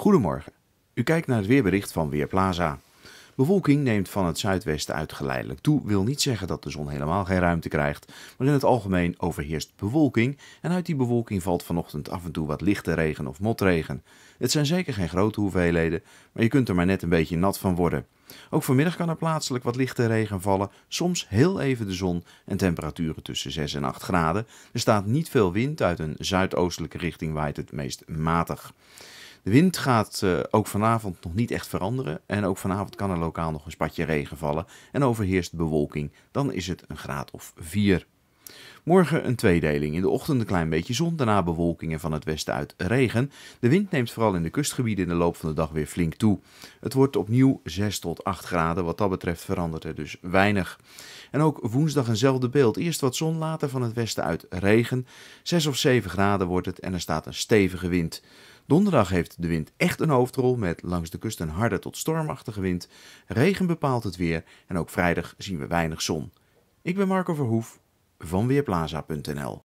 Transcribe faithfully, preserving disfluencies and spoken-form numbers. Goedemorgen, u kijkt naar het weerbericht van Weerplaza. Bewolking neemt van het zuidwesten uit geleidelijk toe, wil niet zeggen dat de zon helemaal geen ruimte krijgt, maar in het algemeen overheerst bewolking en uit die bewolking valt vanochtend af en toe wat lichte regen of motregen. Het zijn zeker geen grote hoeveelheden, maar je kunt er maar net een beetje nat van worden. Ook vanmiddag kan er plaatselijk wat lichte regen vallen, soms heel even de zon en temperaturen tussen zes en acht graden. Er staat niet veel wind, uit een zuidoostelijke richting waait het meest matig. De wind gaat uh, ook vanavond nog niet echt veranderen en ook vanavond kan er lokaal nog een spatje regen vallen en overheerst bewolking. Dan is het een graad of vier. Morgen een tweedeling. In de ochtend een klein beetje zon, daarna bewolking en van het westen uit regen. De wind neemt vooral in de kustgebieden in de loop van de dag weer flink toe. Het wordt opnieuw zes tot acht graden. Wat dat betreft verandert er dus weinig. En ook woensdag eenzelfde beeld. Eerst wat zon, later van het westen uit regen. zes of zeven graden wordt het en er staat een stevige wind. Donderdag heeft de wind echt een hoofdrol met langs de kust een harde tot stormachtige wind. Regen bepaalt het weer en ook vrijdag zien we weinig zon. Ik ben Marco Verhoef van Weerplaza punt n l.